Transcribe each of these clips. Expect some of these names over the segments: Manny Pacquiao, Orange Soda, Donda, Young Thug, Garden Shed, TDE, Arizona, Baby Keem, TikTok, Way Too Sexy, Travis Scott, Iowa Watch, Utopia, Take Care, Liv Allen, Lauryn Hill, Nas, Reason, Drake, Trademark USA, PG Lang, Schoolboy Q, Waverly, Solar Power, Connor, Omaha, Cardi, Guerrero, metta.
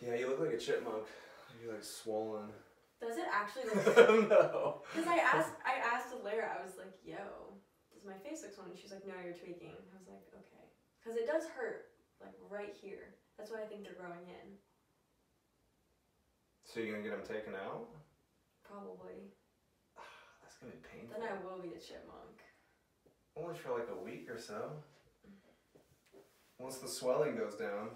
Yeah, you look like a chipmunk. You're like swollen. Does it actually look like No. Because I asked Lara, I was like, yo, does my face look swollen? And she's like, no, you're tweaking. I was like, okay. Because it does hurt, like right here. That's why I think they're growing in. So you're going to get them taken out? Probably. That's going to be painful. Then I will be a chipmunk. Only for like a week or so. Once the swelling goes down.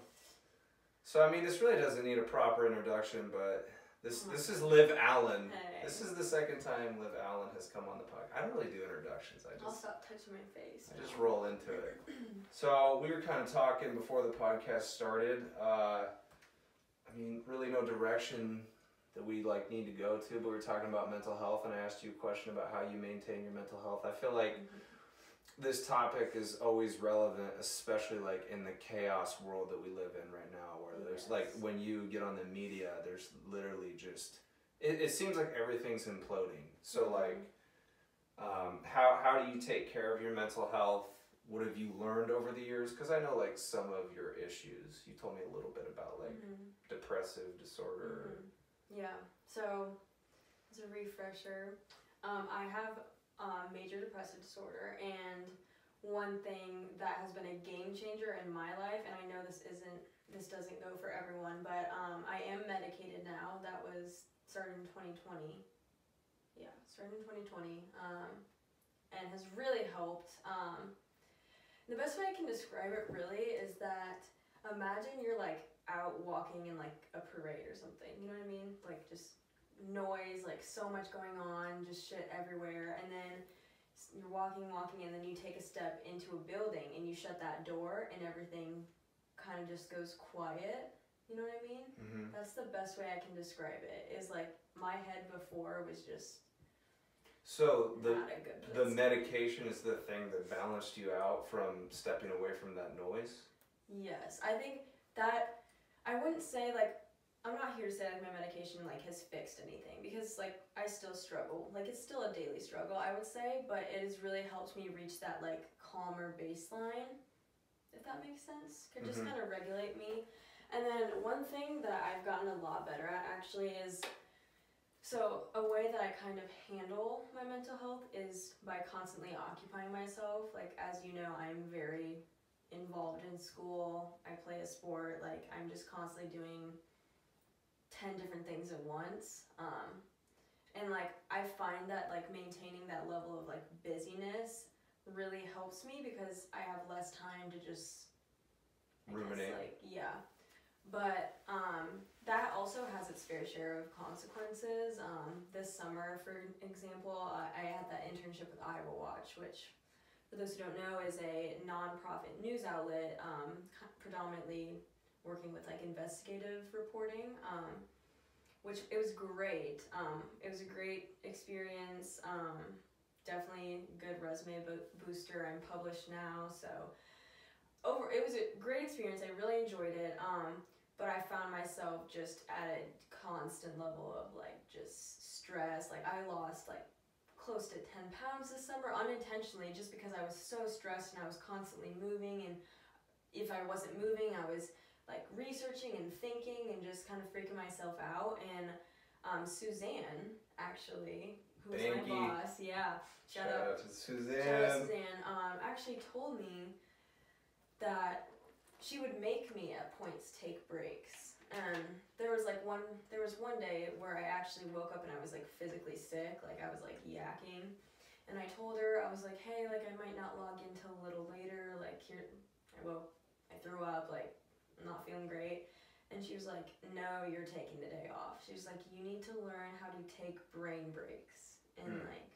So I mean, this really doesn't need a proper introduction, but this is Liv Allen. Hey. This is the second time Liv Allen has come on the podcast. I don't really do introductions. I'll stop touching my face. I just roll into it. So we were kind of talking before the podcast started. I mean, really no direction that we like need to go to, but we were talking about mental health, and I asked you a question about how you maintain your mental health. I feel like this topic is always relevant, especially like in the chaos world that we live in right now, where there's like, when you get on the media, there's literally just, it seems like everything's imploding. So like, how do you take care of your mental health? What have you learned over the years? Because I know like some of your issues, you told me a little bit about like depressive disorder. Yeah, so as a refresher, I have major depressive disorder, and one thing that has been a game changer in my life, and I know this doesn't go for everyone, but I am medicated now. That was started in 2020. Yeah, started in 2020, and has really helped. The best way I can describe it really is that imagine you're like out walking in like a parade or something, you know what I mean? Like just noise, like so much going on, just shit everywhere, and then you're walking and then you take a step into a building and you shut that door and everything kind of just goes quiet, you know what I mean? That's the best way I can describe it, is like my head before was just so not a good place. The medication is the thing that balanced you out from stepping away from that noise? Yes, I think that I wouldn't say like, I'm not here to say like my medication like has fixed anything, because like I still struggle, like it's still a daily struggle I would say, but it has really helped me reach that like calmer baseline, if that makes sense. Could just kind of regulate me. And then one thing that I've gotten a lot better at actually is, so a way that I kind of handle my mental health is by constantly occupying myself. Like as you know, I'm very involved in school, I play a sport, like I'm just constantly doing 10 different things at once, and like I find that like maintaining that level of like busyness really helps me, because I have less time to just ruminate. Like, yeah, but that also has its fair share of consequences. This summer, for example, I had that internship with Iowa Watch, which for those who don't know is a nonprofit news outlet, predominantly working with like investigative reporting, which it was great. It was a great experience. Definitely good resume booster. I'm published now, so it was a great experience. I really enjoyed it. But I found myself just at a constant level of like just stress. Like I lost like close to 10 pounds this summer unintentionally, just because I was so stressed and I was constantly moving. And if I wasn't moving, I was like researching and thinking and just kind of freaking myself out. And Suzanne, actually, who was my boss, yeah, shout out to Suzanne, actually told me that she would make me at points take breaks. And there was one day where I actually woke up and I was like physically sick, like I was like yakking, and I told her, I was like, hey, like I might not log in till a little later, like here, well, I threw up, like I'm not feeling great. And she was like, no, you're taking the day off. She was like, you need to learn how to take brain breaks. And like,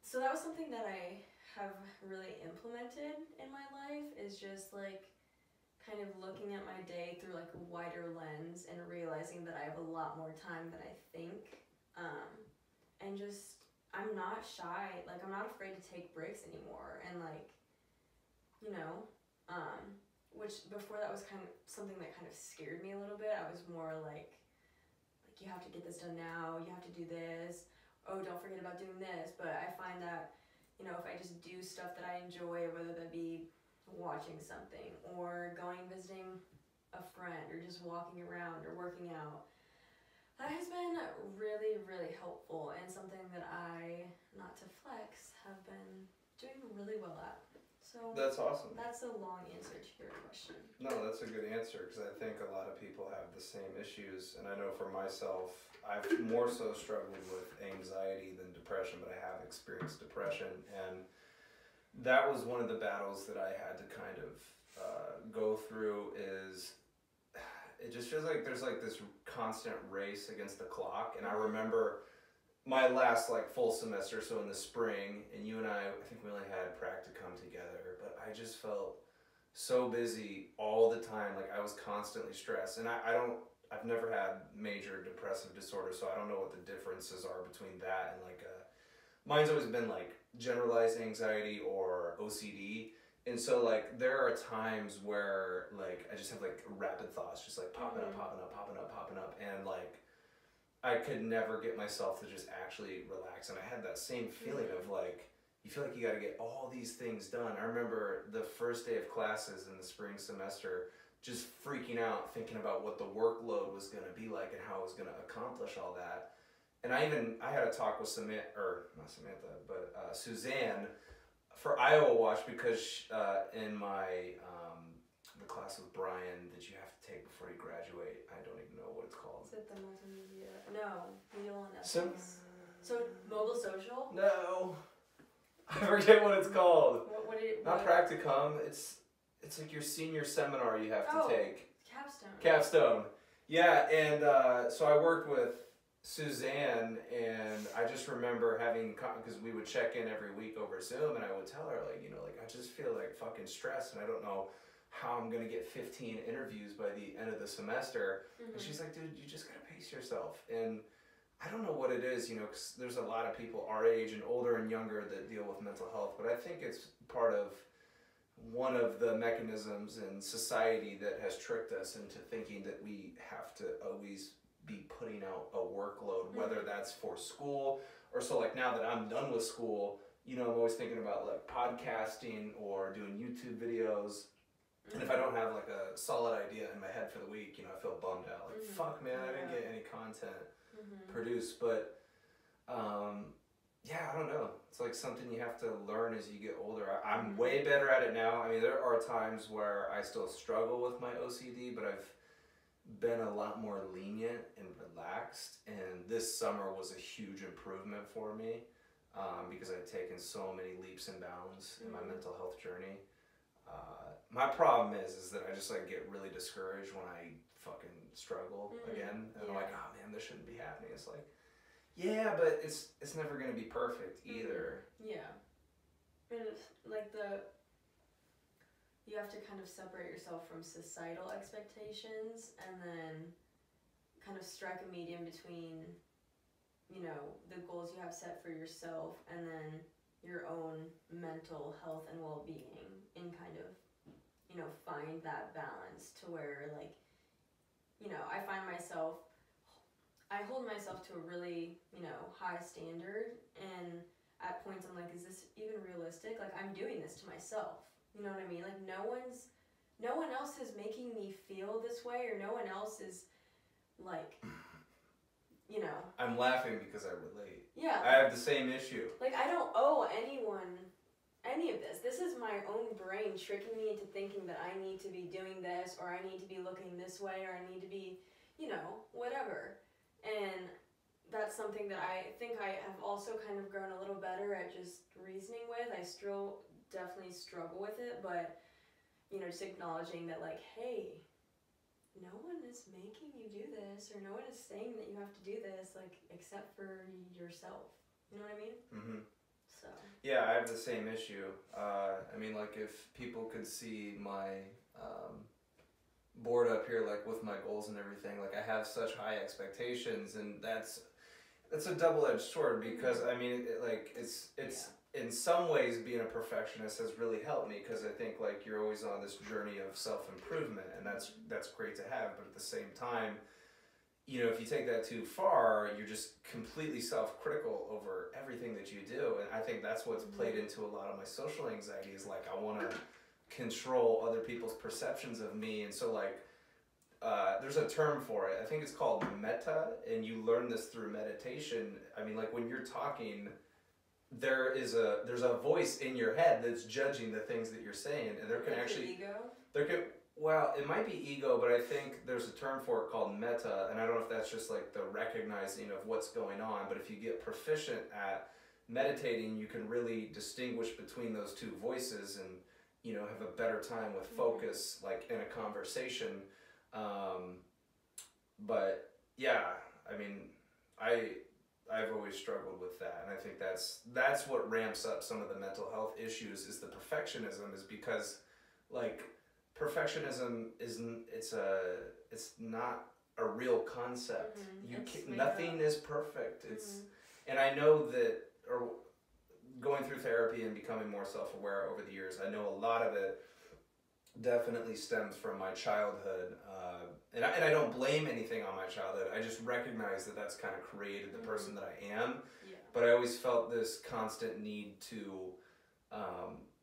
so that was something that I have really implemented in my life, is just like kind of looking at my day through like a wider lens and realizing that I have a lot more time than I think. And just, I'm not shy. Like I'm not afraid to take breaks anymore. And like, you know, which before that was kind of something that kind of scared me a little bit. I was more like you have to get this done now, you have to do this, oh, don't forget about doing this. But I find that, you know, if I just do stuff that I enjoy, whether that be watching something or going and visiting a friend or just walking around or working out. That has been really, really helpful and something that I, not to flex, have been doing really well at. So that's awesome. That's a long answer to your question. No, that's a good answer, because I think a lot of people have the same issues. And I know for myself, I've more so struggled with anxiety than depression, but I have experienced depression. And that was one of the battles that I had to kind of go through, is it just feels like there's like this constant race against the clock. And I remember my last like full semester, so in the spring, and you and I think we only had practicum together, but I just felt so busy all the time. Like I was constantly stressed, and I've never had major depressive disorder, so I don't know what the differences are between that and like mine's always been like generalized anxiety or OCD. And so like there are times where like I just have like rapid thoughts just like popping up, popping up, popping up, popping up, and like I could never get myself to just actually relax. And I had that same feeling of like, you feel like you got to get all these things done. I remember the first day of classes in the spring semester, just freaking out, thinking about what the workload was going to be like and how I was going to accomplish all that. And I had a talk with Suzanne for Iowa Watch, because in my, the class with Brian that you have to take before you graduate. I don't even know what it's called. Is it the multimedia? No, Real and Ethics. So mobile social? No, I forget what it's called. Not practicum. It's like your senior seminar you have to take. Capstone. Capstone. Yeah, and so I worked with Suzanne, and I just remember having, because we would check in every week over Zoom, and I would tell her like, you know, like I just feel like fucking stressed, and I don't know how I'm gonna get 15 interviews by the end of the semester. And she's like, dude, you just gotta pace yourself. And I don't know what it is, you know, because there's a lot of people our age and older and younger that deal with mental health, but I think it's part of one of the mechanisms in society that has tricked us into thinking that we have to always be putting out a workload, whether that's for school or so. Like now that I'm done with school, you know, I'm always thinking about like podcasting or doing YouTube videos. And if I don't have like a solid idea in my head for the week, you know, I feel bummed out. Like, fuck, man, I didn't get any content produced. But, yeah, I don't know. It's like something you have to learn as you get older. I'm way better at it now. I mean, there are times where I still struggle with my OCD, but I've been a lot more lenient and relaxed. And this summer was a huge improvement for me, because I've taken so many leaps and bounds in my mental health journey. My problem is that I just like get really discouraged when I fucking struggle again, and I'm like, oh man, this shouldn't be happening. It's like, yeah, but it's never gonna be perfect either. Yeah, and it's like you have to kind of separate yourself from societal expectations, and then kind of strike a medium between, you know, the goals you have set for yourself and then your own mental health and well-being, and kind of, you know, find that balance to where, like, you know, I hold myself to a really, you know, high standard, and at points I'm like, is this even realistic? Like, I'm doing this to myself, you know what I mean? Like, no one else is making me feel this way, or no one else is, like, you know. I'm laughing because I relate. Yeah. I have the same issue. Like, I don't owe anyone any of this. This is my own brain tricking me into thinking that I need to be doing this, or I need to be looking this way, or I need to be, you know, whatever. And that's something that I think I have also kind of grown a little better at just reasoning with. I still definitely struggle with it, but, you know, just acknowledging that, like, hey, no one is making you do this, or no one is saying that you have to do this, like, except for yourself. You know what I mean? Mm-hmm. So. Yeah, I have the same issue. I mean, like, if people could see my board up here, like, with my goals and everything, like, I have such high expectations, and that's a double-edged sword, because, I mean, it's in some ways, being a perfectionist has really helped me, because I think like you're always on this journey of self-improvement, and that's great to have. But at the same time, you know, if you take that too far, you're just completely self-critical over everything that you do. And I think that's what's played into a lot of my social anxiety, is like I want to control other people's perceptions of me. And so like there's a term for it. I think it's called metta, and you learn this through meditation. I mean, like when you're talking, there's a voice in your head that's judging the things that you're saying, and there can actually ego? Well, it might be ego, but I think there's a term for it called metta, and I don't know if that's just like the recognizing of what's going on, but if you get proficient at meditating, you can really distinguish between those two voices and, you know, have a better time with focus, like in a conversation. But yeah, I mean, I've always struggled with that, and I think that's what ramps up some of the mental health issues is the perfectionism, is because like perfectionism isn't, it's not a real concept. Nothing is perfect. It's, and I know that, or going through therapy and becoming more self-aware over the years, I know a lot of it definitely stems from my childhood. And I don't blame anything on my childhood. I just recognize that that's kind of created the person that I am. Yeah. But I always felt this constant need to,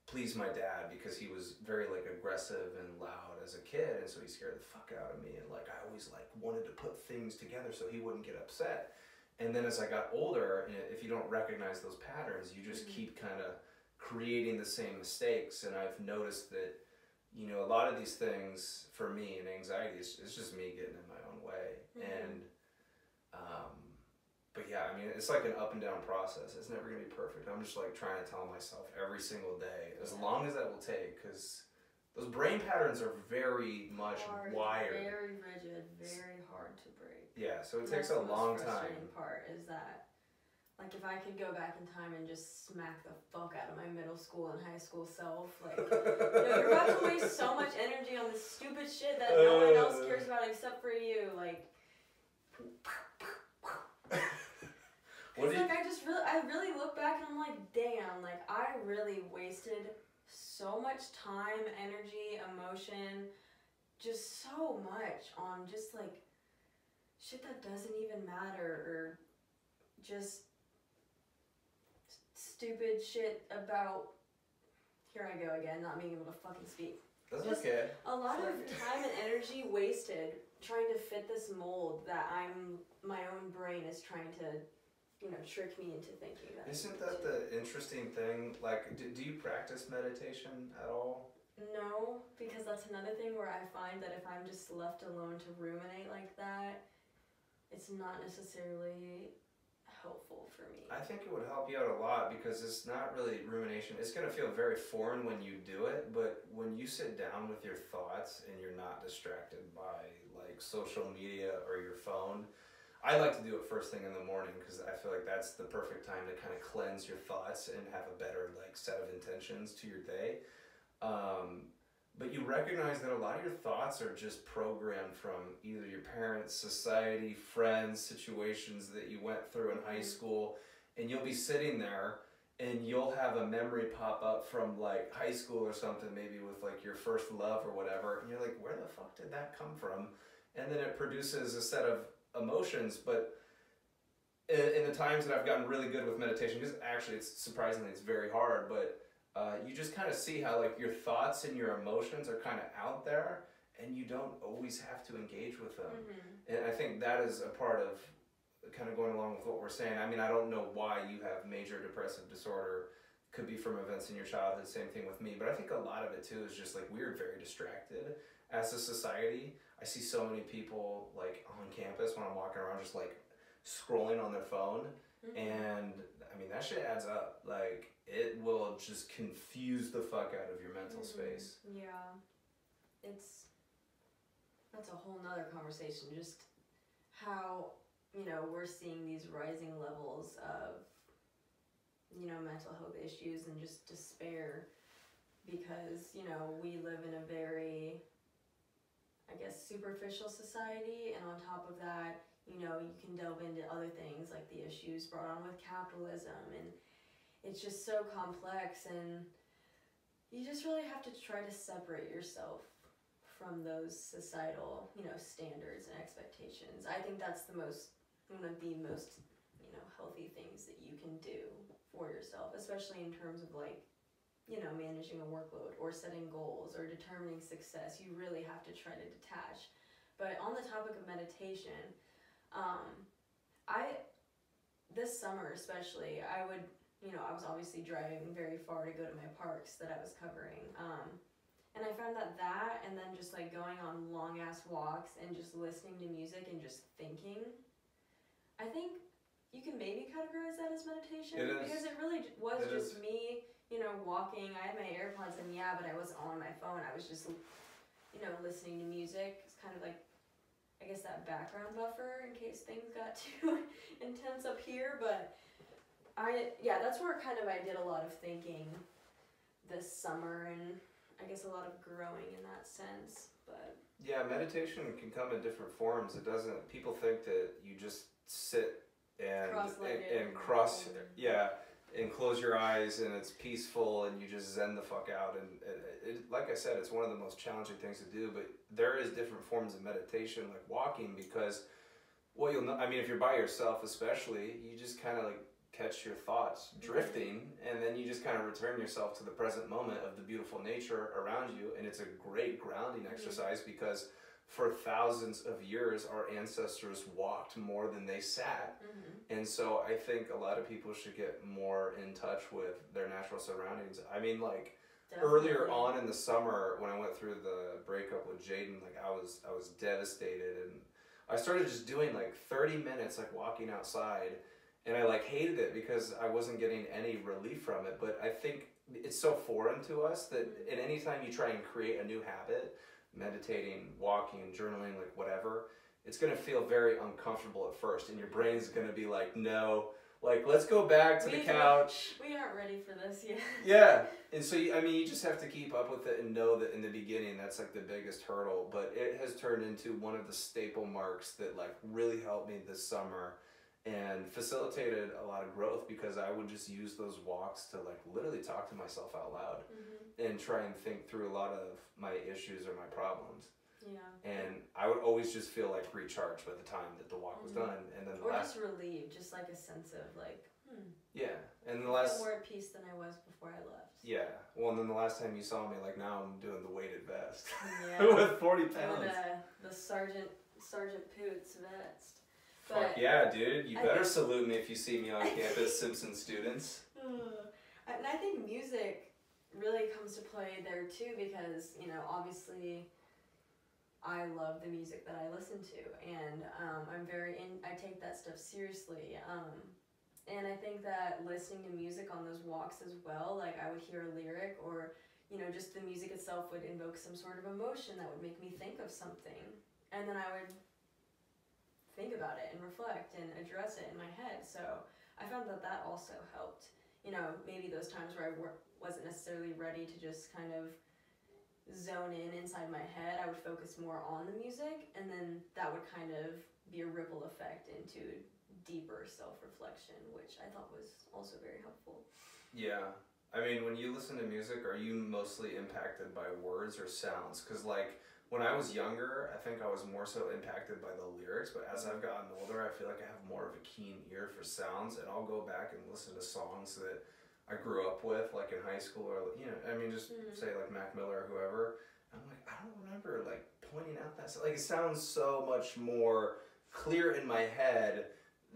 please my dad, because he was very like aggressive and loud as a kid, and so he scared the fuck out of me, and like I always like wanted to put things together so he wouldn't get upset. And then as I got older, and if you don't recognize those patterns, you just keep kind of creating the same mistakes. And I've noticed that, you know, a lot of these things for me and anxiety, it's just me getting in my own way. And but yeah, I mean, it's like an up and down process. It's never going to be perfect. I'm just like trying to tell myself every single day, as long as that will take, because those brain patterns are very much wired. Very rigid, very hard to break. Yeah, so it takes a long time. That's the frustrating part, is that, like, if I could go back in time and just smack the fuck out of my middle school and high school self, like, you know, you're about to waste so much energy on this stupid shit that no one else cares about except for you, like... It's like I really look back and I'm like, damn, like I really wasted so much time, energy, emotion, just so much on just like shit that doesn't even matter, or just stupid shit about, here I go again, not being able to fucking speak. That's just okay. A lot of time and energy wasted trying to fit this mold that my own brain is trying to, you know, trick me into thinking that. Isn't that the interesting thing? Like, do you practice meditation at all? No, because that's another thing where I find that if I'm just left alone to ruminate like that, it's not necessarily helpful for me. I think it would help you out a lot, because it's not really rumination. It's going to feel very foreign when you do it, but when you sit down with your thoughts and you're not distracted by, like, social media or your phone, I like to do it first thing in the morning, because I feel like that's the perfect time to kind of cleanse your thoughts and have a better like set of intentions to your day. But you recognize that a lot of your thoughts are just programmed from either your parents, society, friends, situations that you went through in high school, and you'll be sitting there and you'll have a memory pop up from like high school or something, maybe with like your first love or whatever, and you're like, where the fuck did that come from? And then it produces a set of emotions. But in the times that I've gotten really good with meditation, because actually it's surprisingly, it's very hard, but you just kind of see how like your thoughts and your emotions are kind of out there, and you don't always have to engage with them. And I think that is a part of kind of going along with what we're saying. I mean, I don't know why you have major depressive disorder. Could be from events in your childhood, same thing with me, but I think a lot of it too is just like we're very distracted as a society. I see so many people like on campus when I'm walking around just like scrolling on their phone, and I mean that shit adds up. Like it will just confuse the fuck out of your mental space. Yeah, that's a whole nother conversation, just how, you know, we're seeing these rising levels of, you know, mental health issues and just despair, because, you know, we live in a very, I guess, superficial society, and on top of that, you know, you can delve into other things like the issues brought on with capitalism, and it's just so complex, and you just really have to try to separate yourself from those societal, you know, standards and expectations. I think that's the most, one of the most, you know, healthy things that you can do for yourself, especially in terms of like, you know, managing a workload or setting goals or determining success. You really have to try to detach. But meditation. This summer especially, I would, I was obviously driving very far to go to my parks that I was covering. And I found that and then just like going on long ass walks and just listening to music and just thinking, I think you can maybe categorize that as meditation because it really was just me, walking. I had my AirPods in, but I wasn't on my phone. I was just, listening to music. It's kind of like, I guess, that background buffer in case things got too intense up here. But that's where kind of I did a lot of thinking this summer, and I guess a lot of growing in that sense. But yeah, meditation can come in different forms. It doesn't, people think that you just sit and close your eyes and it's peaceful and you just zen the fuck out. And it, like I said, it's one of the most challenging things to do, but there is different forms of meditation, like walking, because if you're by yourself especially, you just kind of like catch your thoughts drifting, and then you just kind of return yourself to the present moment of the beautiful nature around you. And it's a great grounding exercise because for thousands of years our ancestors walked more than they sat. And so I think a lot of people should get more in touch with their natural surroundings. I mean, like, definitely. Earlier on in the summer when I went through the breakup with Jaden, like I was devastated, and I started just doing like 30 minutes like walking outside, and I like hated it because I wasn't getting any relief from it. But I think it's so foreign to us that at any time you try and create a new habit, meditating, walking, journaling, like whatever, it's going to feel very uncomfortable at first, and your brain's going to be like, no, like, let's go back to the couch. We aren't ready for this yet. Yeah. And so, you just have to keep up with it and know that in the beginning, that's like the biggest hurdle, but it has turned into one of the staple marks that like really helped me this summer and facilitated a lot of growth, because I would just use those walks to like literally talk to myself out loud and try and think through a lot of my issues or my problems. Yeah. And I would always just feel like recharged by the time that the walk was done. And then just relieved, just like a sense of like, yeah. And the last, more at peace than I was before I left. Yeah. Well, and then the last time you saw me, like, now I'm doing the weighted vest. Yeah. With 40 pounds. The Sergeant Poots vest. Fuck yeah, dude. You better salute me if you see me on campus, Simpson students. And I think music really comes to play there too, because, obviously I love the music that I listen to, and I take that stuff seriously. And I think that listening to music on those walks as well, like I would hear a lyric, or, just the music itself would invoke some sort of emotion that would make me think of something. And then I would think about it and reflect and address it in my head. So I found that also helped. Maybe those times where I wasn't necessarily ready to just kind of zone in inside my head, I would focus more on the music, and then that would kind of be a ripple effect into deeper self-reflection, which I thought was also very helpful. Yeah. When you listen to music, are you mostly impacted by words or sounds? Because like, when I was younger, I think I was more so impacted by the lyrics, but as I've gotten older, I feel like I have more of a keen ear for sounds, and I'll go back and listen to songs that I grew up with, like in high school, or, just say like Mac Miller or whoever. I'm like, I don't remember like pointing out that, like, it sounds so much more clear in my head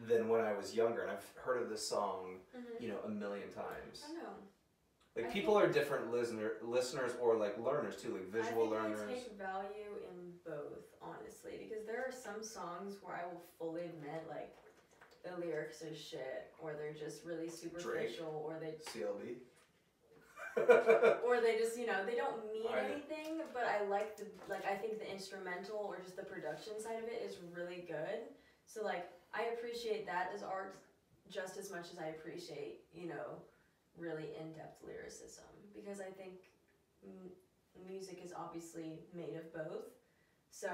than when I was younger, and I've heard of this song, a million times. I know. Like, people are different listeners or, like, learners, too, like visual learners. I take value in both, honestly, because there are some songs where I will fully admit, like, the lyrics are shit, or they're just really superficial, Drake, or they... CLB? Or they just, they don't mean anything, but I like the... Like, I think the instrumental or just the production side of it is really good. So, like, I appreciate that as art just as much as I appreciate, really in-depth lyricism, because I think music is obviously made of both. So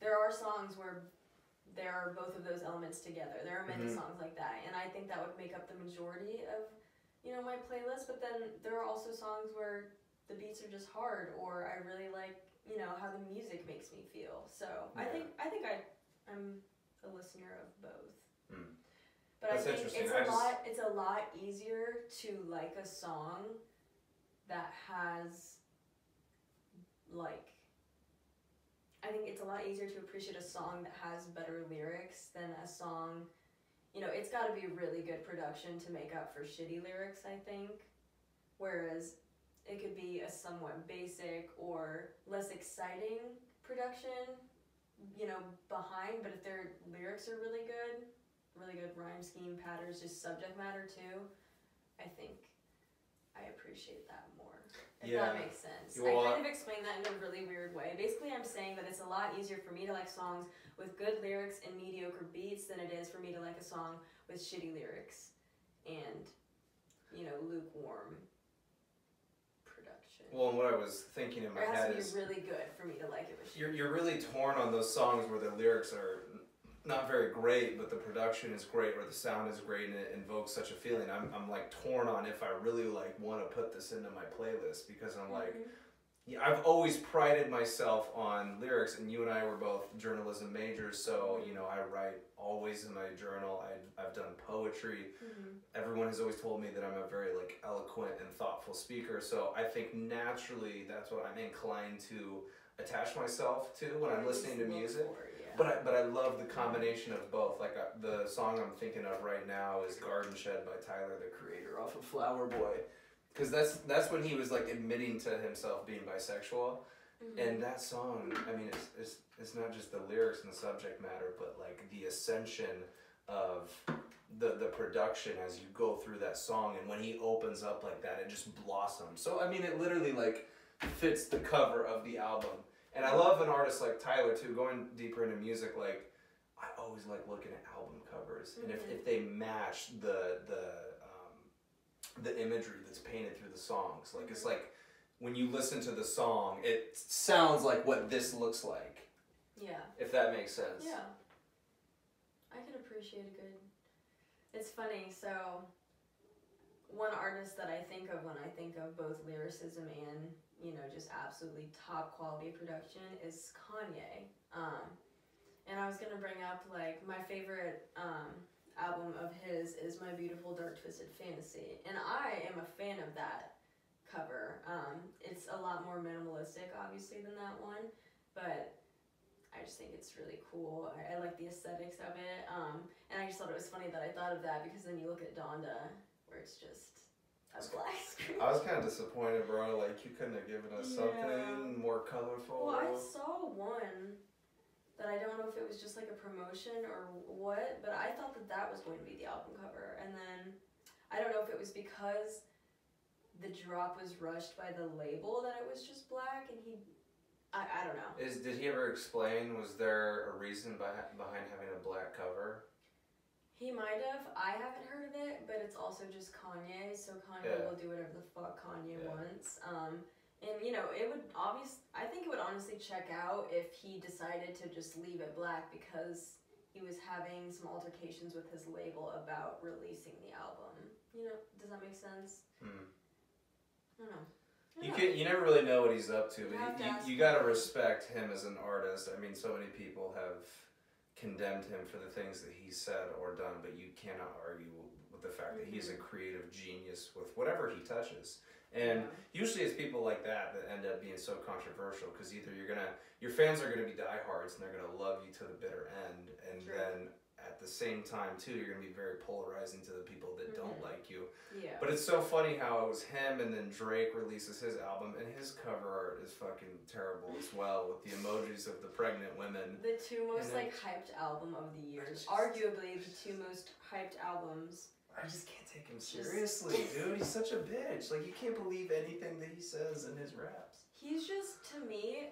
there are songs where there are both of those elements together. There are many songs like that, and I think that would make up the majority of my playlist. But then there are also songs where the beats are just hard, or I really like how the music makes me feel. So yeah. I think I'm a listener of both. But that's, I think it's a lot easier to like a song that has like I think it's a lot easier to appreciate a song that has better lyrics than a song, you know, it's got to be really good production to make up for shitty lyrics, I think. Whereas it could be a somewhat basic or less exciting production, you know, behind, but if their lyrics are really good rhyme scheme, patterns, just subject matter too, I think I appreciate that more. If that makes sense. Well, I kind of explained that in a really weird way. Basically, I'm saying that it's a lot easier for me to like songs with good lyrics and mediocre beats than it is for me to like a song with shitty lyrics and, you know, lukewarm production. Well, and what I was thinking in my head is... it has to be really good for me to like it with shitty. You're really torn on those songs where the lyrics are not very great, but the production is great, or the sound is great, and it invokes such a feeling. I'm like torn on if I really like want to put this into my playlist, because I'm like, yeah, I've always prided myself on lyrics, and you and I were both journalism majors, so you know I write always in my journal. I've done poetry. Everyone has always told me that I'm a very like eloquent and thoughtful speaker, so I think naturally that's what I'm inclined to attach myself to when I'm listening to music. But I love the combination of both. Like the song I'm thinking of right now is Garden Shed by Tyler, the Creator, off of Flower Boy. Because that's when he was like admitting to himself being bisexual. And that song, I mean, it's not just the lyrics and the subject matter, but like the ascension of the production as you go through that song. And when he opens up like that, it just blossoms. So, I mean, it literally like fits the cover of the album. And I love an artist like Tyler, too, going deeper into music. Like, I always like looking at album covers. And if they match the imagery that's painted through the songs. Like, it's like, when you listen to the song, it sounds like what this looks like. Yeah. If that makes sense. Yeah. I can appreciate a good... It's funny, so... One artist that I think of when I think of both lyricism and, you know, just absolutely top quality production is Kanye. And I was going to bring up, like, my favorite album of his is My Beautiful Dark Twisted Fantasy. And I am a fan of that cover. It's a lot more minimalistic, obviously, than that one. But I just think it's really cool. I like the aesthetics of it. And I just thought it was funny that I thought of that, because then you look at Donda, where it's just a black screen. I was kind of disappointed, bro. Like, you couldn't have given us something more colorful. Well, I saw one that I don't know if it was just like a promotion or what, but I thought that that was going to be the album cover. And then I don't know if it was because the drop was rushed by the label that it was just black, and he... I don't know. Did he ever explain, was there a reason behind having a black cover? He might have. I haven't heard of it, but it's also just Kanye, so Kanye will do whatever the fuck Kanye wants. And, you know, it would obviously... I think it would honestly check out if he decided to just leave it black because he was having some altercations with his label about releasing the album. You know, does that make sense? I don't know. You never really know what he's up to, but you gotta respect him as an artist. I mean, so many people have condemned him for the things that he said or done, but you cannot argue with the fact that he's a creative genius with whatever he touches. And usually it's people like that that end up being so controversial, because either your fans are gonna be diehards and they're gonna love you to the bitter end, and then at the same time too, you're gonna be very polarizing to the people that don't like you. But it's so funny how it was him, and then Drake releases his album, and his cover art is fucking terrible as well, with the emojis of the pregnant women. The two most like hyped album of the year, arguably the two most hyped albums. I just can't take him seriously, dude. He's such a bitch. Like, you can't believe anything that he says in his raps. He's just, to me,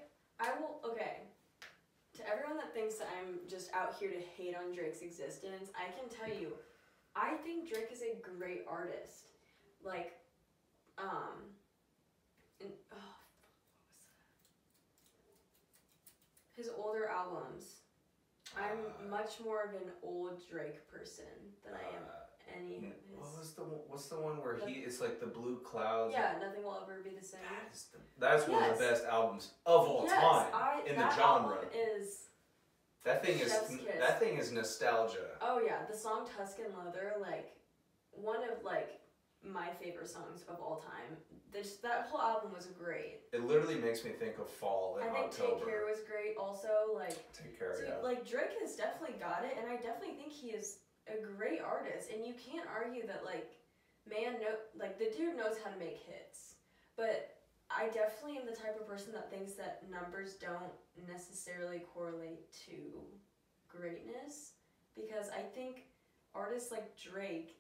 to everyone that thinks that I'm just out here to hate on Drake's existence, I can tell you, I think Drake is a great artist. Like, his older albums. I'm much more of an old Drake person than I am any of his. What's the one where it's like the blue clouds? Yeah, Nothing Will Ever Be the Same. That's one of the best albums of all time in the genre. That thing is nostalgia. Oh yeah, the song Tuscan Leather, like one of like my favorite songs of all time. That whole album was great. It literally makes me think of fall and October. Take Care was great also. Like, Take Care, so, yeah. Like, Drake has definitely got it, and I definitely think he is a great artist, and you can't argue that, like, the dude knows how to make hits, but I definitely am the type of person that thinks that numbers don't necessarily correlate to greatness, because I think artists like Drake,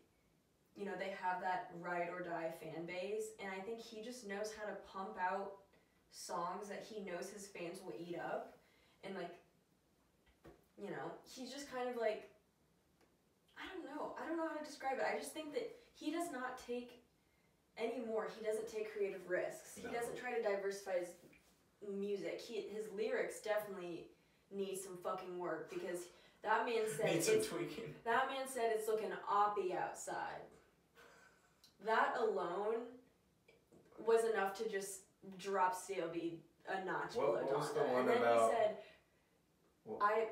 you know, they have that ride or die fan base, and I think he just knows how to pump out songs that he knows his fans will eat up, and, like, you know, he's just kind of like, I don't know how to describe it. I just think that he does not take anymore. He doesn't take creative risks. No. He doesn't try to diversify his music. His lyrics definitely need some fucking work, because that man said it's looking oppy outside. That alone was enough to just drop CLB a notch below Donda. And then he said, well,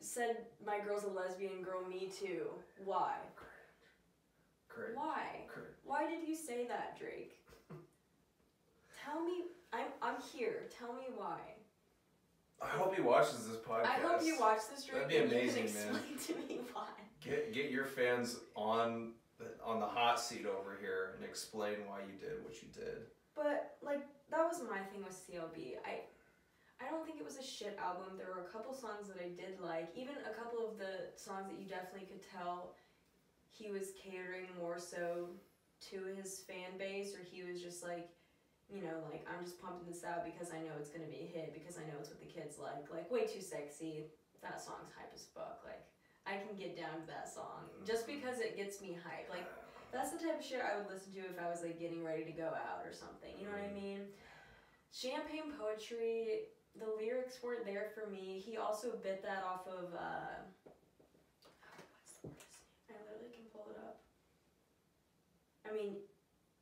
said my girl's a lesbian girl, me too. Why? Great. Why? Great. Why did you say that, Drake? Tell me, I'm here. Tell me why. I hope he watches this podcast. I hope you watch this, Drake. That'd be amazing, man. Explain to me why. Get your fans on the hot seat over here and explain why you did what you did. But, like, that was my thing with CLB. I don't think it was a shit album. There were a couple songs that I did like. Even a couple of the songs that you definitely could tell he was catering more so to his fan base, or he was just like, you know, like, I'm just pumping this out because I know it's going to be a hit, because I know it's what the kids like. Like, Way Too Sexy, that song's hype as fuck. Like, I can get down to that song just because it gets me hype. Like, that's the type of shit I would listen to if I was, like, getting ready to go out or something. You know what I mean? Champagne Poetry, the lyrics weren't there for me. He also bit that off of, I literally can pull it up. I mean,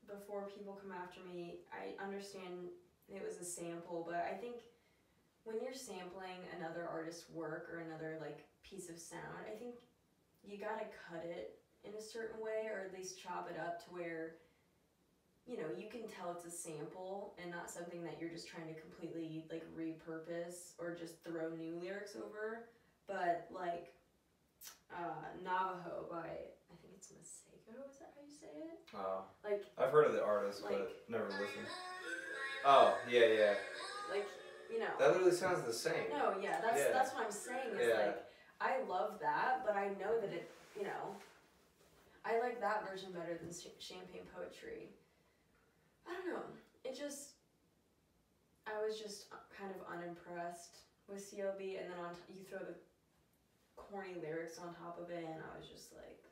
Before People Come After Me, I understand it was a sample, but I think when you're sampling another artist's work or another, like, piece of sound, I think you gotta cut it in a certain way, or at least chop it up to where, you know, you can tell it's a sample and not something that you're just trying to completely, like, repurpose or just throw new lyrics over. But, like, Navajo by, I think it's Masego, is that how you say it? Oh. Like, I've heard of the artist, like, but never listened. Oh, yeah, yeah. Like, you know. That literally sounds the same. No, yeah, that's what I'm saying is, like, I love that, but I know that it, you know, I like that version better than Champagne Poetry. I don't know. It just, I was just kind of unimpressed with CLB, and then you throw the corny lyrics on top of it, and I was just like,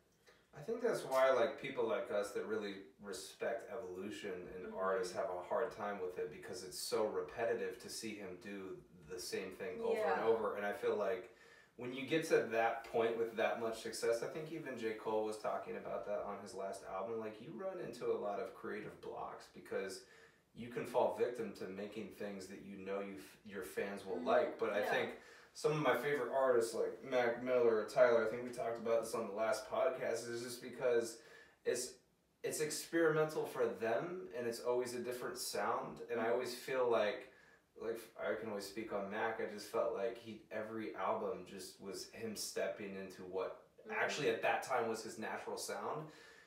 I think that's why, like, people like us that really respect evolution and artists have a hard time with it, because it's so repetitive to see him do the same thing over and over. And I feel like when you get to that point with that much success, I think even J. Cole was talking about that on his last album, like, you run into a lot of creative blocks because you can fall victim to making things that you know your fans will like. But I think some of my favorite artists, like Mac Miller or Tyler, I think we talked about this on the last podcast, is just because it's experimental for them, and it's always a different sound. And I always feel like I can always speak on Mac, I just felt like every album just was him stepping into what actually at that time was his natural sound.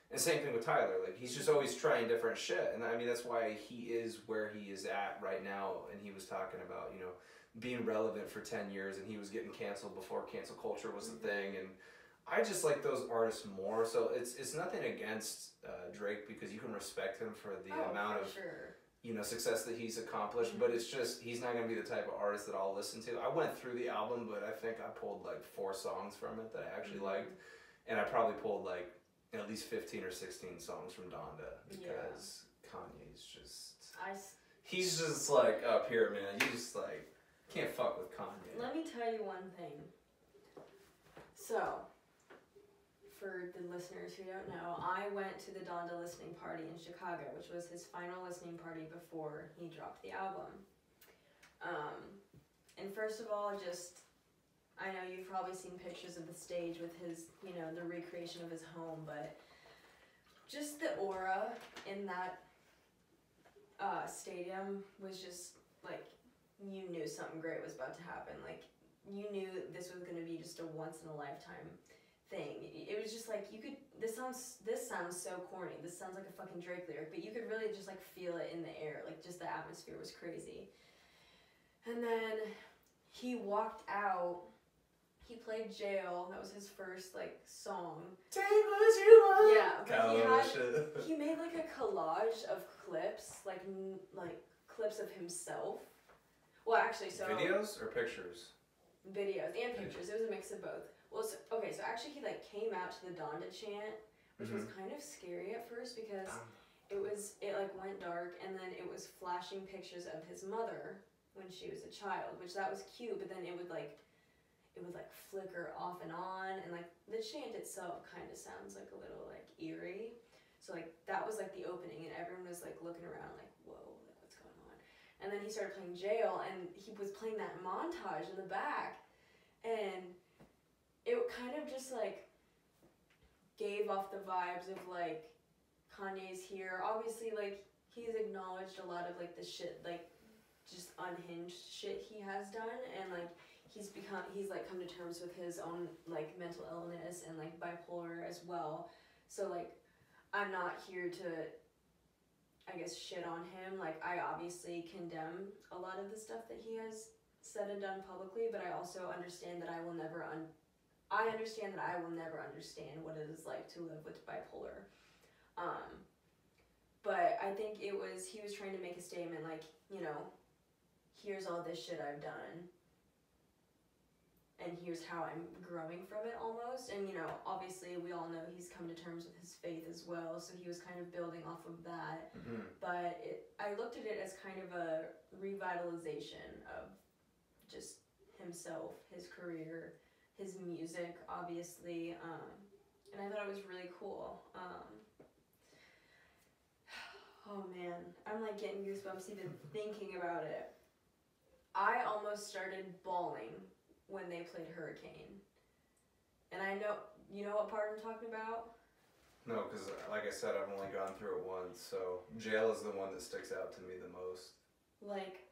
And same thing with Tyler, like, he's just always trying different shit. And I mean, that's why he is where he is at right now. And he was talking about, you know, being relevant for 10 years, and he was getting canceled before cancel culture was a thing. And I just like those artists more. So it's nothing against Drake, because you can respect him for the amount of you know, success that he's accomplished, but it's just, he's not going to be the type of artist that I'll listen to. I went through the album, but I think I pulled like 4 songs from it that I actually liked, and I probably pulled like at least 15 or 16 songs from Donda, because Kanye's just, he's just like up here, man. You just like can't fuck with Kanye. Let me tell you one thing. So, for the listeners who don't know, I went to the Donda listening party in Chicago, which was his final listening party before he dropped the album. And first of all, just, I know you've probably seen pictures of the stage with his, you know, the recreation of his home, but just the aura in that stadium was just like, you knew something great was about to happen. Like, you knew this was going to be just a once in a lifetime thing. It was just like, you could, this sounds so corny, this sounds like a fucking Drake lyric, but you could really just like feel it in the air. Like, just the atmosphere was crazy. And then he walked out, he played Jail, that was his first like song. Take what you want. Yeah, but he made like a collage of clips, like clips of himself. Well, actually, so videos or pictures? Videos and pictures. It was a mix of both. Well, so, okay, so actually he like came out to the Donda chant, which was kind of scary at first because it like went dark, and then it was flashing pictures of his mother when she was a child, which that was cute, but then it would like flicker off and on, and like the chant itself kind of sounds like a little like eerie. So like that was like the opening, and everyone was like looking around like, whoa, what's going on? And then he started playing Jail, and he was playing that montage in the back, and it kind of just like gave off the vibes of like, Kanye's here. Obviously, like, he's acknowledged a lot of like the shit, like just unhinged shit he has done, and like he's like come to terms with his own like mental illness and like bipolar as well. So like, I'm not here to, I guess, shit on him. Like, I obviously condemn a lot of the stuff that he has said and done publicly, but I also understand that I will never understand what it is like to live with bipolar. But I think he was trying to make a statement like, you know, here's all this shit I've done, and here's how I'm growing from it almost. And, you know, obviously we all know he's come to terms with his faith as well, so he was kind of building off of that. But I looked at it as kind of a revitalization of just himself, his career, his music, obviously, and I thought it was really cool. Oh man, I'm like getting goosebumps even thinking about it. I almost started bawling when they played Hurricane. And I know, you know what part I'm talking about? No, because like I said, I've only gone through it once, so Jail is the one that sticks out to me the most. Like,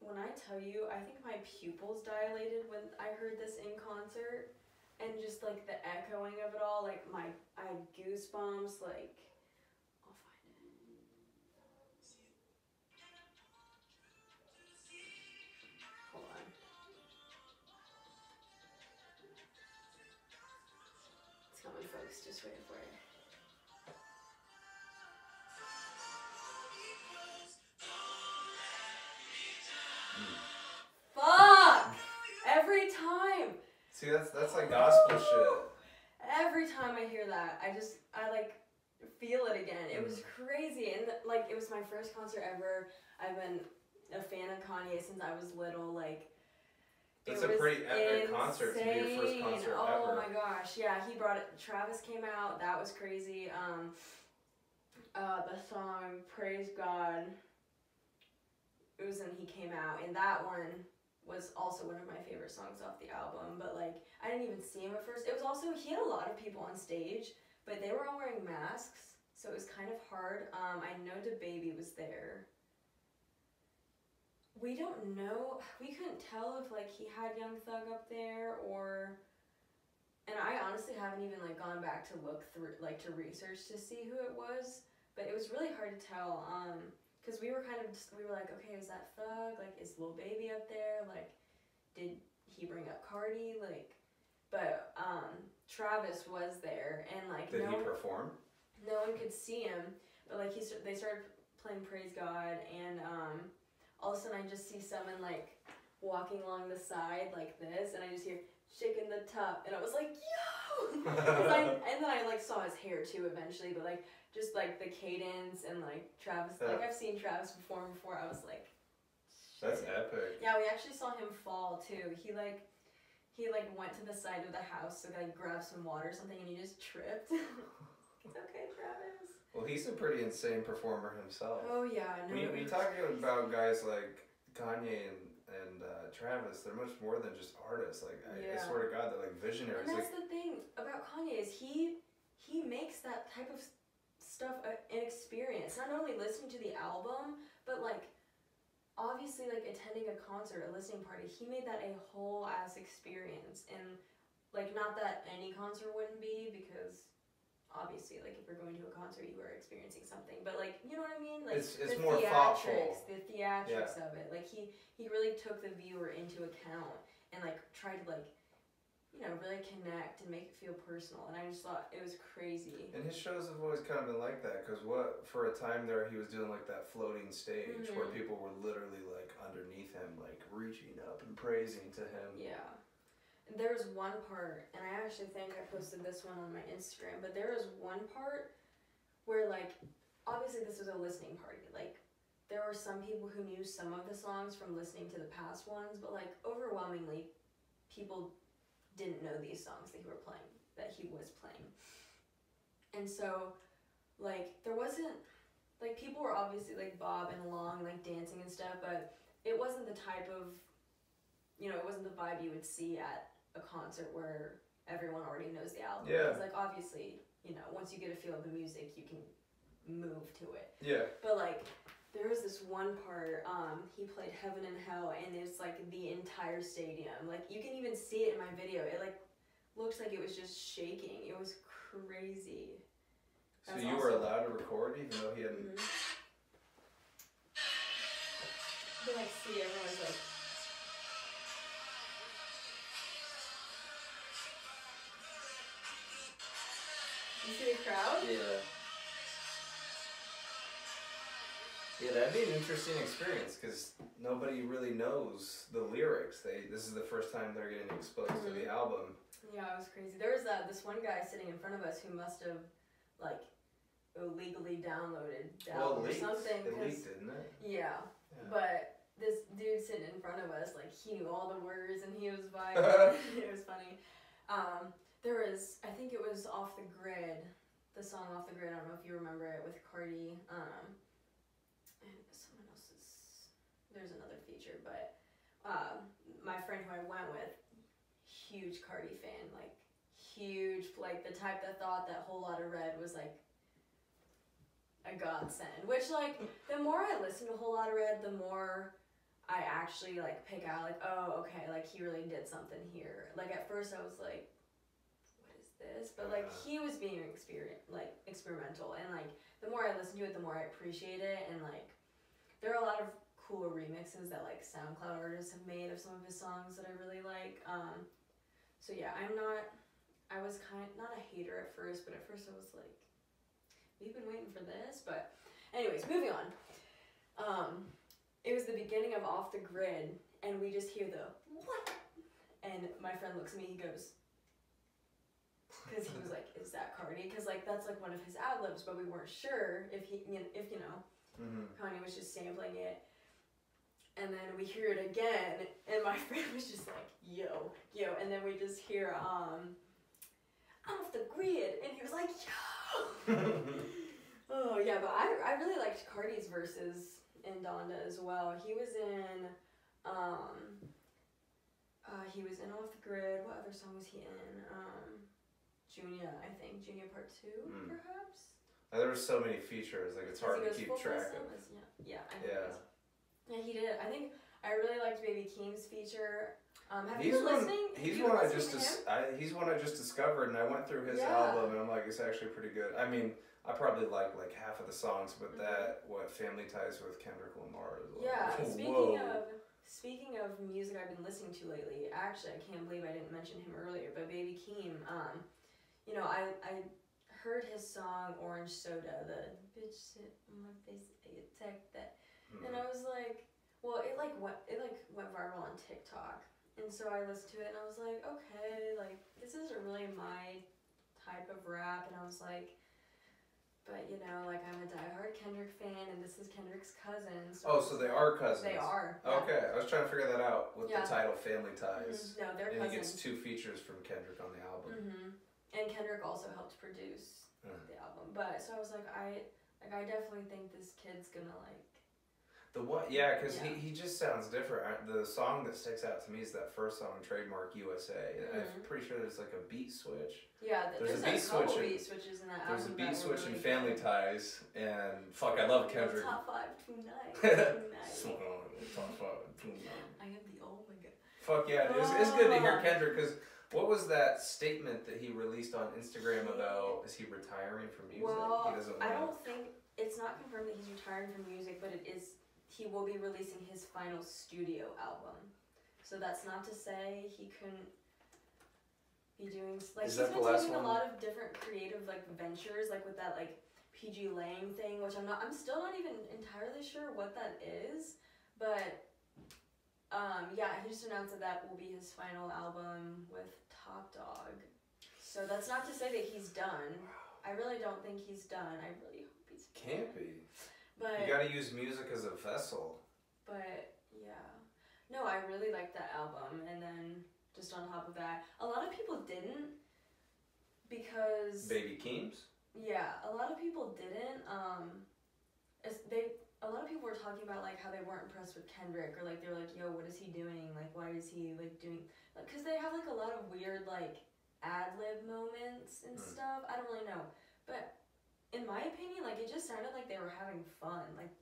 when I tell you, I think my pupils dilated when I heard this in concert, and just like the echoing of it all, like I had goosebumps, like, I'll find it. Hold on. It's coming, folks, just wait for it. See, that's like gospel shit. Every time I hear that, I like feel it again. It was crazy, and like it was my first concert ever. I've been a fan of Kanye since I was little. Like, that's a pretty epic concert to be your first concert ever. Oh my gosh, yeah, he brought it. Travis came out. That was crazy. The song "Praise God," it was when he came out, and that one was also one of my favorite songs off the album. But like, I didn't even see him at first. It was also, he had a lot of people on stage, but they were all wearing masks, so it was kind of hard. I know the baby was there. We don't know, we couldn't tell if like he had Young Thug up there or, and I honestly haven't even like gone back to look through, like to research to see who it was, but it was really hard to tell. Because we were like, okay, is that Thug? Like, is Lil Baby up there? Like, did he bring up Cardi? Like, but Travis was there, and like, did he perform? No one could see him, but like they started playing Praise God, and all of a sudden I just see someone like walking along the side like this, and I just hear shaking the top, and I was like, yo! And then I like saw his hair too eventually, but like, just like the cadence and like Travis, yeah. Like I've seen Travis perform before. I was like, shit. That's epic. Yeah, we actually saw him fall too. He went to the side of the house to like grab some water or something, and he just tripped. It's okay, Travis. Well, he's a pretty insane performer himself. Oh yeah, no. When you talk about guys like Kanye and Travis, they're much more than just artists. Like, yeah. I swear to God, they're like visionaries. And that's like, the thing about Kanye is he makes that type of stuff an experience. Not only listening to the album, but like obviously like attending a concert, a listening party. He made that a whole ass experience, and like not that any concert wouldn't be, because obviously like if you're going to a concert you are experiencing something, but like you know what I mean, like it's the more thoughtful, the theatrics of it. Like he really took the viewer into account and like tried to like, you know, really connect and make it feel personal, and I just thought it was crazy. And his shows have always kind of been like that, because for a time there he was doing like that floating stage where people were literally like underneath him, like reaching up and praising to him. Yeah. There was one part, and I actually think I posted this one on my Instagram, but there was one part where like, obviously this was a listening party, like there were some people who knew some of the songs from listening to the past ones, but like overwhelmingly people didn't know these songs that he was playing. And so like there wasn't like, people were obviously like bobbing along, like dancing and stuff, but it wasn't the type of, you know, it wasn't the vibe you would see at a concert where everyone already knows the album. Yeah. Because like obviously, you know, once you get a feel of the music you can move to it. Yeah. But like there was this one part, he played Heaven and Hell, and it's like the entire stadium. Like you can even see it in my video. It like looks like it was just shaking. It was crazy. That's so you were allowed to record even though he hadn't. Mm-hmm. But like see, everyone's like, you see the crowd? Yeah. Yeah, that'd be an interesting experience, because nobody really knows the lyrics. This is the first time they're getting exposed to the album. Yeah, it was crazy. There was this one guy sitting in front of us who must have, like, illegally downloaded the album or something. It leaked, didn't it? Yeah, yeah. But this dude sitting in front of us, like, he knew all the words and he was vibing. It was funny. There was, I think it was Off the Grid, the song Off the Grid. I don't know if you remember it, with Cardi. There's another feature, but my friend who I went with, huge Cardi fan, like huge, like the type that thought that Whole Lotta Red was like a godsend. Which like the more I listen to Whole Lotta Red, the more I actually like pick out like, oh okay, like he really did something here. Like at first I was like, what is this? But like he was being experimental, and like the more I listen to it, the more I appreciate it, and like there are a lot of cool remixes that like SoundCloud artists have made of some of his songs that I really like. So yeah, I was not a hater at first, but at first I was like, we've been waiting for this. But anyways, moving on. It was the beginning of Off the Grid, and we just hear the what, and my friend looks at me, he goes, because he was like, is that Cardi? Because like that's like one of his ad libs, but we weren't sure if you know, Kanye was just sampling it. And then we hear it again, and my friend was just like, yo, yo. And then we just hear, I'm Off the Grid. And he was like, yo. Oh, yeah, but I really liked Cardi's verses in Donda as well. He was in, Off the Grid. What other song was he in? Junior, I think. Junior Part 2, perhaps? There were so many features, like it's hard to keep track of. Yeah, I think yeah, he did. I think I really liked Baby Keem's feature. Have you been listening? He's one I just discovered, and I went through his album, and I'm like, it's actually pretty good. I mean, I probably like half of the songs, but Family Ties with Kendrick Lamar is like, yeah. Speaking of music I've been listening to lately, actually I can't believe I didn't mention him earlier, but Baby Keem, you know, I heard his song Orange Soda, the bitch sit on my face, I attacked that. And I was like, well, it went viral on TikTok, and so I listened to it, and I was like, okay, like this isn't really my type of rap, and I was like, but you know, like I'm a diehard Kendrick fan, and this is Kendrick's cousin. So they are cousins. They are. Yeah. Okay, I was trying to figure that out with the title Family Ties. No, they're cousins. And he gets two features from Kendrick on the album. And Kendrick also helped produce the album, but so I was like, I definitely think this kid's gonna like. The what? Yeah, because he just sounds different. The song that sticks out to me is that first song, Trademark USA. Mm-hmm. I'm pretty sure there's like a beat switch. Yeah, there's a couple beat switches in that album. There's a beat switch in Family Ties, and fuck, I love Kendrick. Top five tonight. Top five tonight. I am the old one. Fuck yeah, dude. It's good to hear Kendrick, because what was that statement that he released on Instagram about, is he retiring from music? Well, he doesn't want... I don't think, it's not confirmed that he's retiring from music, but it is... He will be releasing his final studio album. So that's not to say he couldn't be doing... Like, he's been doing a lot of different creative, like, ventures, like, with that, like, PG Lang thing, which I'm still not even entirely sure what that is, but, yeah, he just announced that that will be his final album with Top Dog. So that's not to say that he's done. I really don't think he's done. I really hope he's done. Can't be. But, you gotta use music as a vessel. But, yeah. No, I really liked that album. And then, just on top of that, a lot of people didn't, because... Baby Keem's? Yeah, a lot of people didn't. A lot of people were talking about, like, how they weren't impressed with Kendrick. Or, like, they were like, yo, what is he doing? Like, why is he, like, doing... Because they have, like, a lot of weird, like, ad-lib moments and stuff. I don't really know. But... in my opinion, like, it just sounded like they were having fun. Like,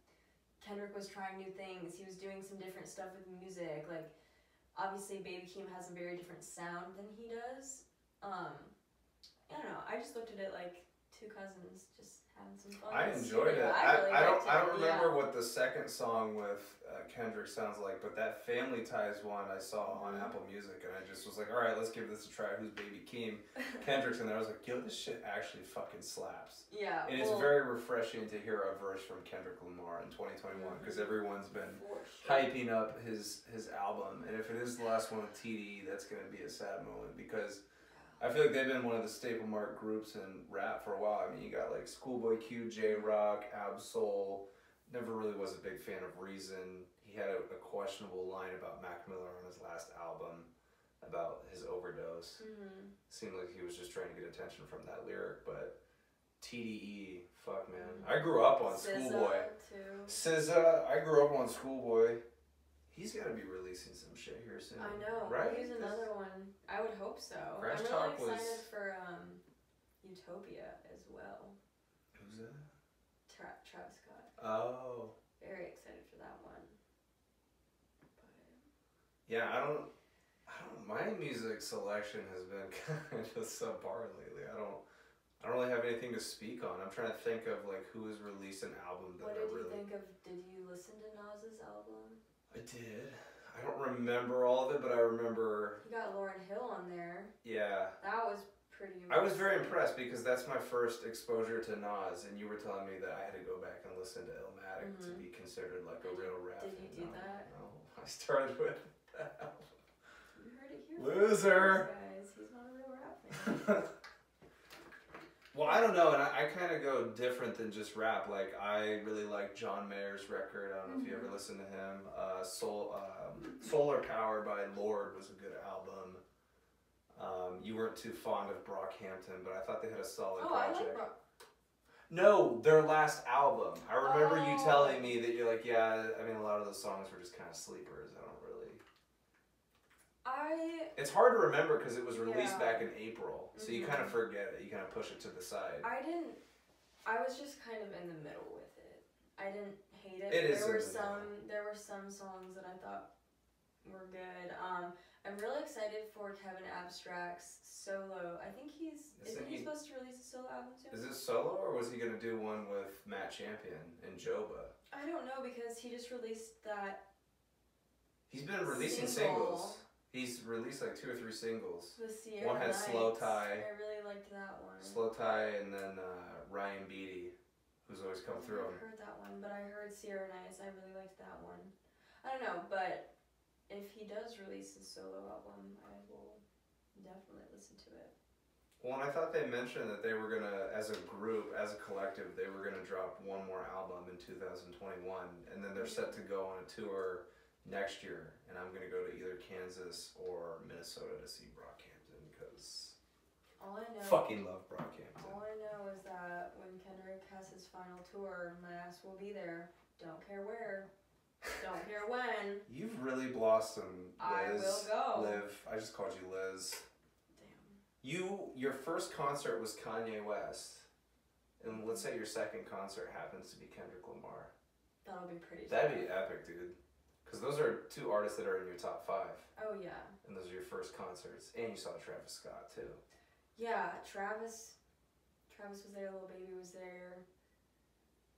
Kendrick was trying new things. He was doing some different stuff with music. Like, obviously, Baby Keem has a very different sound than he does. I don't know. I just looked at it like two cousins just having some fun. I enjoyed it. I don't remember what the second song with Kendrick sounds like, but that Family Ties one I saw on Apple Music, and I just was like, all right, let's give this a try. Who's Baby Keem? Kendrick's in there. I was like, yo, this shit actually fucking slaps. Yeah. And it's very refreshing to hear a verse from Kendrick Lamar in 2021, because everyone's been hyping up his album, and if it is the last one with TDE, that's going to be a sad moment, because... I feel like they've been one of the staple mark groups in rap for a while. I mean, you got like Schoolboy Q, J-Rock, Absol. Never really was a big fan of Reason. He had a questionable line about Mac Miller on his last album about his overdose. Seemed like he was just trying to get attention from that lyric, but TDE, fuck man. I grew up on Schoolboy. SZA, I grew up on Schoolboy. He's got to be releasing some shit here soon. I know. Right? He's another one. I would hope so. Crash Talk was... I'm really excited for Utopia as well. Who's that? Travis Scott. Oh. Very excited for that one. But... yeah, I don't. My music selection has been kind of subpar lately. I don't really have anything to speak on. I'm trying to think of like who has released an album that I really... What did you think of? Did you listen to Nas's album? I did. I don't remember all of it, but I remember... You got Lauryn Hill on there. Yeah. That was pretty impressive. I was very impressed, because that's my first exposure to Nas, and you were telling me that I had to go back and listen to Illmatic to be considered like a real rap. Did you do that? No. I started with that album. You heard it here. Loser! Guys, he's not a real rap fan. Well, I don't know, and I kind of go different than just rap. Like, I really like John Mayer's record. I don't know if you ever listened to him. Solar Power by Lorde was a good album. You weren't too fond of Brockhampton, but I thought they had a solid project. I like No, their last album. I remember you telling me that you're like, yeah, I mean, a lot of those songs were just kind of sleepers. I don't really... It's hard to remember because it was released back in April, so you kind of forget it. You kind of push it to the side. I was just kind of in the middle with it. I didn't hate it. There were some songs that I thought were good. I'm really excited for Kevin Abstract's solo. I think isn't he supposed to release a solo album soon? Is it solo, or was he going to do one with Matt Champion and Joba? I don't know, because he just released that. He's been releasing singles. He's released like 2 or 3 singles. One had Slow Tie. I really liked that one. Slow Tie, and then Ryan Beatty, who's always come through. I heard that one, but I heard Sierra Nights. I really liked that one. I don't know, but if he does release his solo album, I will definitely listen to it. Well, and I thought they mentioned that they were going to, as a group, as a collective, they were going to drop one more album in 2021, and then they're set to go on a tour next year, and I'm gonna go to either Kansas or Minnesota to see Brockhampton, because I fucking love Brockhampton. All I know is that when Kendrick has his final tour, my ass will be there. Don't care where. Don't care when. You've really blossomed, Liz. I will go. Liv. I just called you Liz. Damn. Your first concert was Kanye West. And let's say your second concert happens to be Kendrick Lamar. That'll be pretty That'd be epic, dude. Because those are two artists that are in your top 5. Oh, yeah. And those are your first concerts. And you saw Travis Scott, too. Yeah, Travis was there, Lil Baby was there.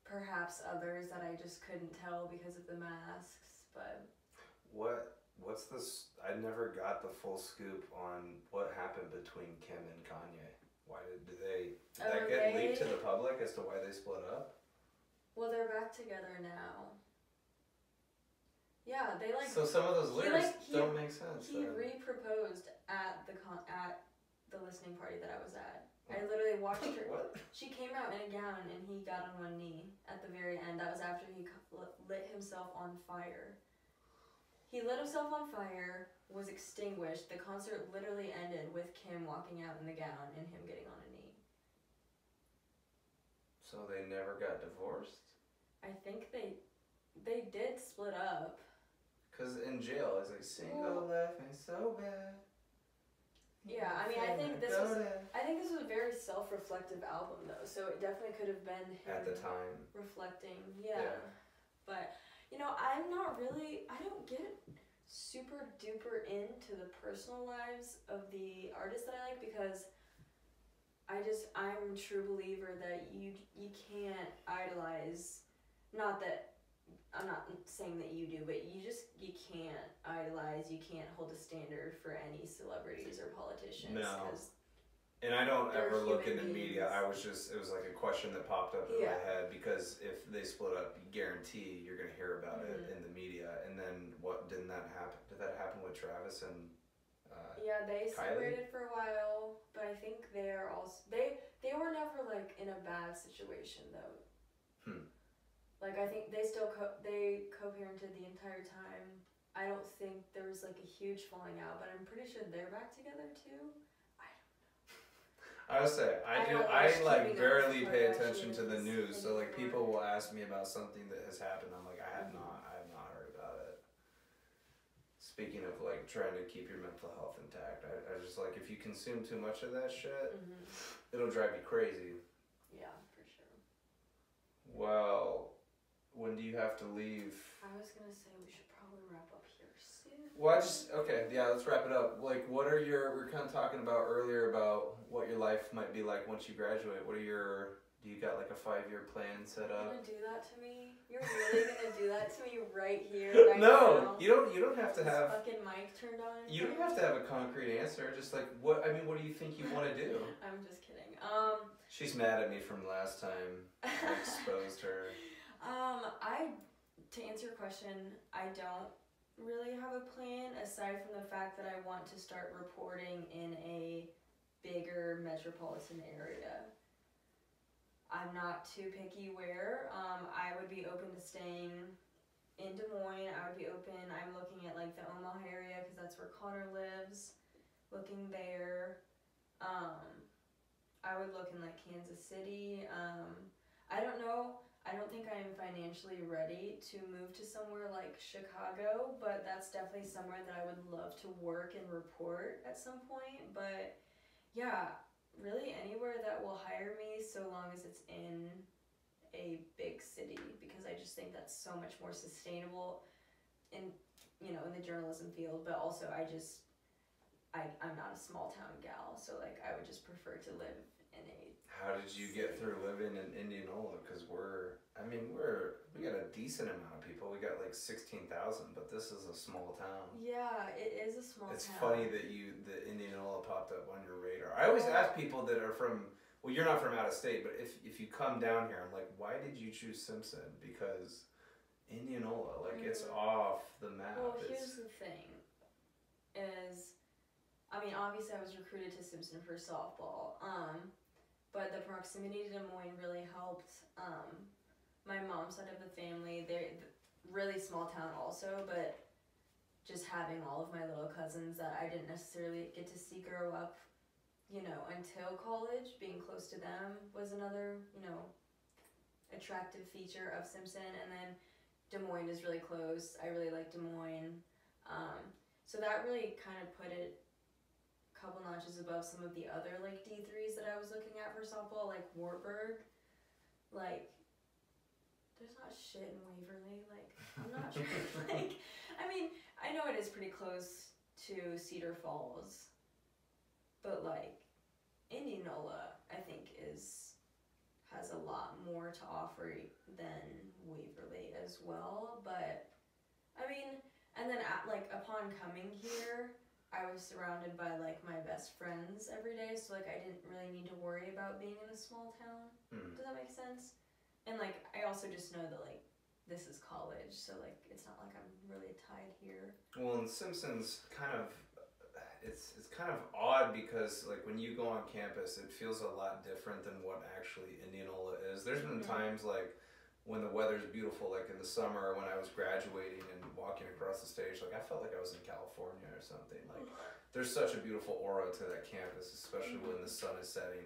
Perhaps others that I just couldn't tell because of the masks, but... What's this? I never got the full scoop on what happened between Kim and Kanye. Why did that get leaked to the public as to why they split up? Well, they're back together now. Yeah, they like... So some of those lyrics don't make sense. He re-proposed at the listening party that I was at. I literally watched her. What? She came out in a gown and he got on one knee at the very end. That was after he lit himself on fire. He lit himself on fire, was extinguished. The concert literally ended with Kim walking out in the gown and him getting on a knee. So they never got divorced? I think they did split up. Because in Jail, it's like, single life ain't so bad. Yeah, I mean, I think this was a very self-reflective album, though, so it definitely could have been him at the time reflecting. Yeah. But you know, I don't get super duper into the personal lives of the artists that I like, because I'm a true believer that you can't idolize. Not that I'm not saying that you do, but you can't idolize, you can't hold a standard for any celebrities or politicians. No. And I don't ever look into media. It was like a question that popped up in my head, because if they split up, you guarantee you're going to hear about it in the media. And then didn't that happen? Did that happen with Travis and Yeah, they separated for a while, but I think they are also, they were never like in a bad situation though. Hmm. Like, I think they still co-parented the entire time. I don't think there was, like, a huge falling out, but I'm pretty sure they're back together, too. I don't know. I would say, I barely pay attention to the news, so, like, people will ask me about something that has happened. I'm like, I have not heard about it. Speaking of, like, trying to keep your mental health intact, I just, like, if you consume too much of that shit, it'll drive you crazy. Yeah, for sure. Well... When do you have to leave? I was going to say we should probably wrap up here soon. Well, okay, yeah, let's wrap it up. Like, we were kind of talking about earlier about what your life might be like once you graduate. Do you got like a 5-year plan set up? You're going to do that to me? You're really going to do that to me right here, right now? You don't have to have... This fucking mic turned on? You don't have to have a concrete answer. Just like, what do you think you want to do? I'm just kidding. She's mad at me from last time. I exposed her. To answer your question, I don't really have a plan, aside from the fact that I want to start reporting in a bigger metropolitan area. I'm not too picky where. I would be open to staying in Des Moines. I would be open. I'm looking at like the Omaha area because that's where Connor lives. Looking there. I would look in like Kansas City. I don't know. I don't think I am financially ready to move to somewhere like Chicago, but that's definitely somewhere that I would love to work and report at some point. But yeah, really anywhere that will hire me, so long as it's in a big city, because I just think that's so much more sustainable in the journalism field. But also I'm not a small town gal, so like I would just prefer to live in a... How did you get through living in Indianola? Because we got a decent amount of people. We got like 16,000, but this is a small town. Yeah, it is a small town. It's funny that that Indianola popped up on your radar. I always ask people that are from, well, you're not from out of state, but if you come down here, I'm like, why did you choose Simpson? Because Indianola, like it's off the map. Well, here's the thing is, I mean, obviously I was recruited to Simpson for softball. But the proximity to Des Moines really helped. My mom's side of the family, they're really small town also, but just having all of my little cousins that I didn't necessarily get to see grow up, until college, being close to them was another, attractive feature of Simpson. And then Des Moines is really close. I really like Des Moines. So that really kind of put it a couple notches above some of the other like D3s that I was looking at for softball, like Wartburg. Like, there's not shit in Waverly. Like, I'm not sure. Like, I mean, I know it is pretty close to Cedar Falls, but like Indianola, I think has a lot more to offer than Waverly as well. But I mean, and then upon coming here, I was surrounded by like my best friends every day, so like I didn't really need to worry about being in a small town. Mm. Does that make sense? And like I also just know that like this is college, so like it's not like I'm really tied here. Well, and Simpson's kind of it's kind of odd because like when you go on campus, it feels a lot different than what actually Indianola is. There's been times like when the weather's beautiful, like in the summer when I was graduating and walking across the stage, like I felt like I was in California or something. Like there's such a beautiful aura to that campus, especially when the sun is setting.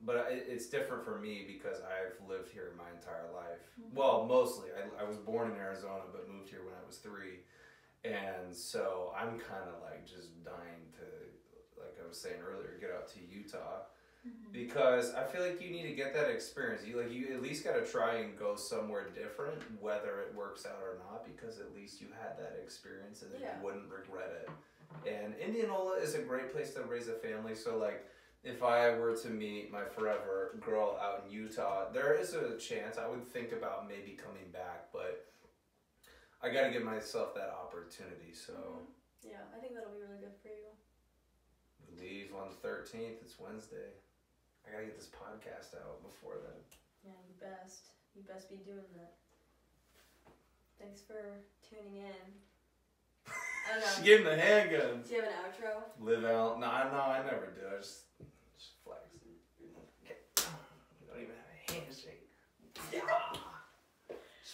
But it's different for me because I've lived here my entire life. Well, mostly. I was born in Arizona, but moved here when I was 3. And so I'm kind of like just dying to, like I was saying earlier, get out to Utah. Because I feel like you need to get that experience. You at least got to try and go somewhere different, whether it works out or not, because at least you had that experience and then you wouldn't regret it. And Indianola is a great place to raise a family. So like, if I were to meet my forever girl out in Utah, there is a chance I would think about maybe coming back, but I got to give myself that opportunity, so. Yeah, I think that'll be really good for you. We leave on the 13th, it's Wednesday. I got to get this podcast out before then. Yeah, you best. You best be doing that. Thanks for tuning in. I don't know. She gave him the handgun. Do you have an outro? Live out. No, I never do. I just flex. I don't even have a handshake. Yeah.